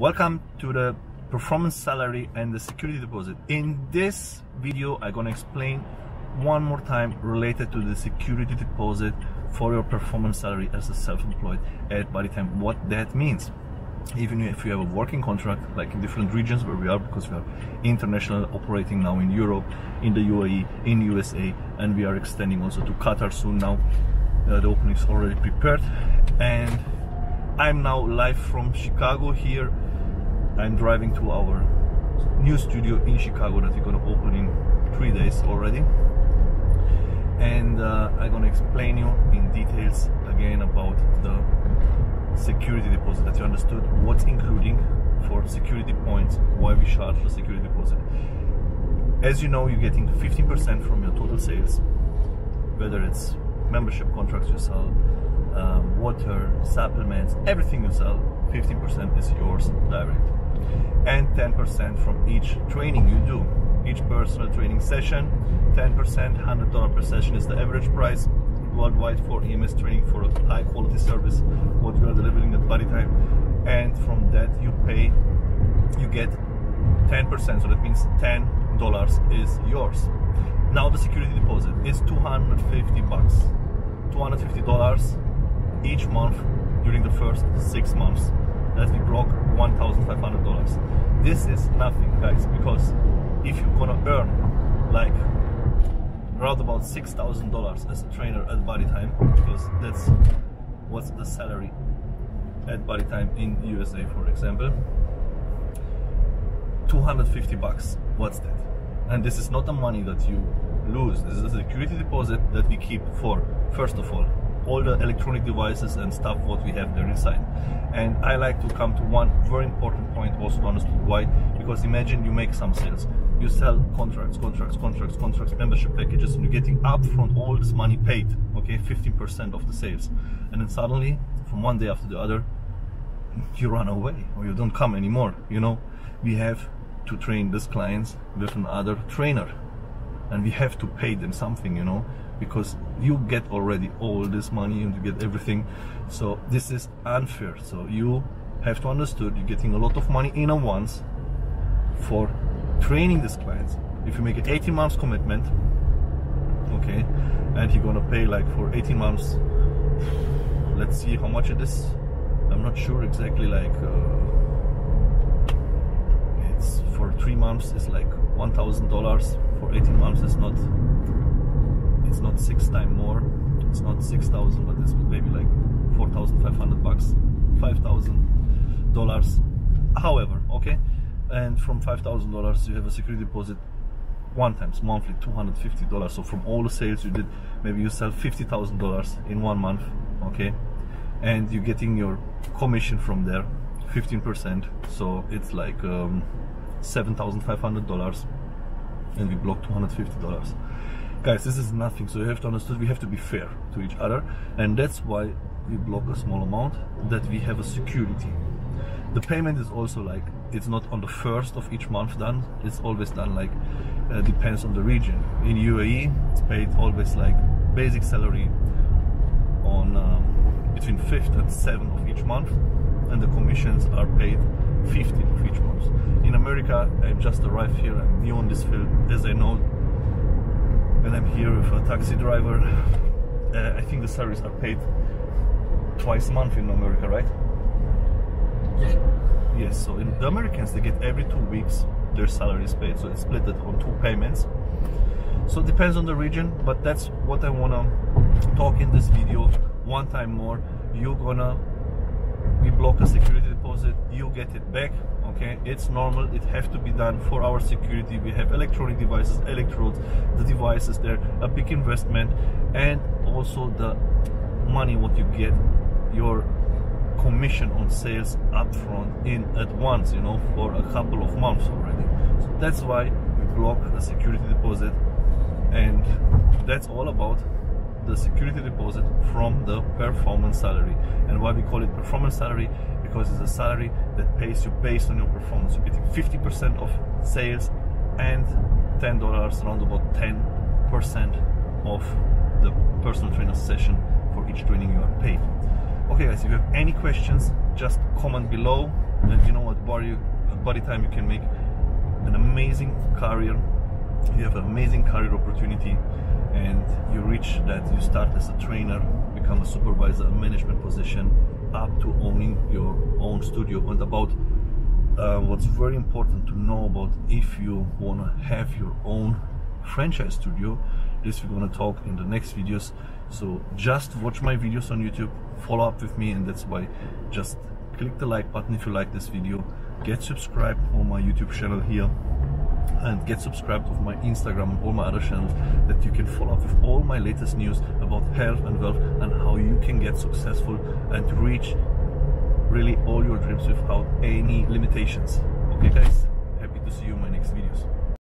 Welcome to the performance salary and the security deposit. In this video I'm gonna explain one more time related to the security deposit for your performance salary as a self-employed at Body Time, what that means. Even if you have a working contract, like in different regions where we are, because we are international, operating now in Europe, in the UAE, in USA, and we are extending also to Qatar soon now. The opening is already prepared, and I'm now live from Chicago here. I'm driving to our new studio in Chicago that we're gonna open in 3 days already, and I'm gonna explain you in details again about the security deposit, that you understood what's including for security points, why we charge the security deposit. As you know, you're getting 15% from your total sales, whether it's membership contracts you sell, water, supplements, everything you sell, 15% is yours direct, and 10% from each training you do, each personal training session. 10%, $100 per session is the average price worldwide for EMS training, for a high quality service what we are delivering at Body Time. And from that you get 10%, so that means $10 is yours. Now the security deposit is $250, $250 each month during the first 6 months. That we block $1,500. This is nothing, guys, because if you're gonna earn like around about $6,000 as a trainer at Body Time, because that's what's the salary at Body Time in USA, for example, $250, what's that? And this is not the money that you lose, this is a security deposit that we keep for, first of all the electronic devices and stuff what we have there inside. And I like to come to one very important point also, honestly, why? Because imagine you make some sales, you sell contracts, membership packages, and you're getting upfront all this money paid, okay, 15% of the sales, and then suddenly from one day after the other you run away or you don't come anymore. You know, we have to train these clients with another trainer, and we have to pay them something, you know, because you get already all this money and you get everything. So this is unfair, so you have to understand you're getting a lot of money in a once for training these clients. If you make an 18 months commitment, okay, and you're gonna pay like for 18 months, let's see how much it is, I'm not sure exactly, like it's for 3 months it's like $1,000, for 18 months it's not 6 times more, it's not 6,000, but it's maybe like $4,500, $5,000, however, okay. And from $5,000 you have a security deposit one times monthly, $250. So from all the sales you did, maybe you sell $50,000 in 1 month, okay, and you're getting your commission from there, 15%, so it's like $7,500, and we block $250. Guys, this is nothing, so you have to understand we have to be fair to each other, and that's why we block a small amount, that we have a security. The payment is also like, it's not on the first of each month done, it's always done like, depends on the region. In UAE it's paid always like basic salary on between 5th and 7th of each month, and the commissions are paid 15th of each month. In America, I've just arrived here, I'm new on this field, as I know, and I'm here with a taxi driver. I think the salaries are paid twice a month in America, right? Yes, so in the Americans they get every 2 weeks their salary is paid, so it's split it on 2 payments. So it depends on the region, but that's what I wanna talk in this video one time more. We block a security deposit, you get it back, okay? It's normal, it has to be done for our security. We have electronic devices, electrodes, the devices there, a big investment, and also the money what you get, your commission on sales upfront in at once, you know, for a couple of months already. So that's why we block the security deposit, and that's all about the security deposit from the performance salary. And why we call it performance salary, because it's a salary that pays you based on your performance. You're getting 50% of sales and $10, around about 10% of the personal trainer session for each training you are paid. Okay guys, if you have any questions, just comment below, and you know what at Body Time you can make an amazing career. You have an amazing career opportunity, and you reach that. You start as a trainer, become a supervisor, a management position, up to owning your own studio. And about what's very important to know about if you want to have your own franchise studio, this we're going to talk in the next videos. So just watch my videos on YouTube, follow up with me, and that's why just click the like button if you like this video, get subscribed on my YouTube channel here, and get subscribed to my Instagram and all my other channels, that you can follow up with all my latest news about health and wealth and how you can get successful and reach really all your dreams without any limitations. Okay guys, happy to see you in my next videos.